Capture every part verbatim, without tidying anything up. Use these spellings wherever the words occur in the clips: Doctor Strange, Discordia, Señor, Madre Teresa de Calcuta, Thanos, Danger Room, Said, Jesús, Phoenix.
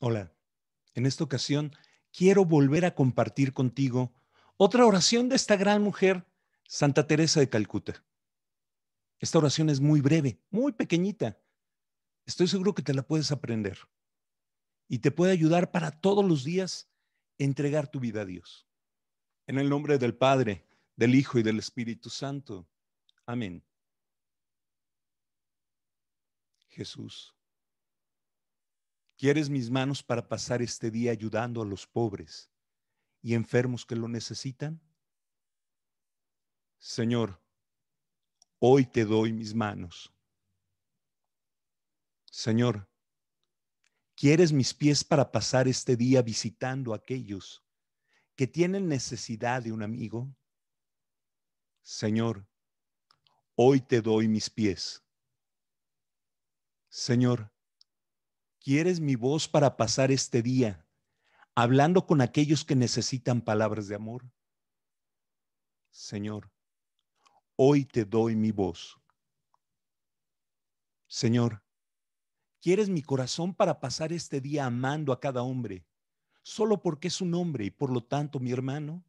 Hola, en esta ocasión quiero volver a compartir contigo otra oración de esta gran mujer, Santa Teresa de Calcuta. Esta oración es muy breve, muy pequeñita. Estoy seguro que te la puedes aprender y te puede ayudar para todos los días entregar tu vida a Dios. En el nombre del Padre, del Hijo y del Espíritu Santo. Amén. Jesús, quieres mis manos para pasar este día ayudando a los pobres y enfermos que lo necesitan. Señor, hoy te doy mis manos. Señor, ¿quieres mis pies para pasar este día visitando a aquellos que tienen necesidad de un amigo? Señor, hoy te doy mis pies. Señor, ¿quieres mi voz para pasar este día hablando con aquellos que necesitan palabras de amor? Señor, hoy te doy mi voz. Señor, ¿quieres mi corazón para pasar este día amando a cada hombre, solo porque es un hombre y por lo tanto mi hermano?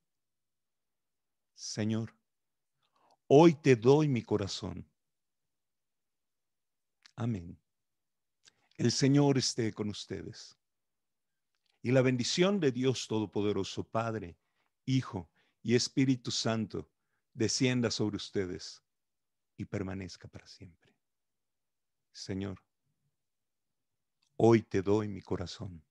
Señor, hoy te doy mi corazón. Amén. El Señor esté con ustedes. Y la bendición de Dios Todopoderoso, Padre, Hijo y Espíritu Santo, descienda sobre ustedes y permanezca para siempre. Señor, hoy te doy mi corazón.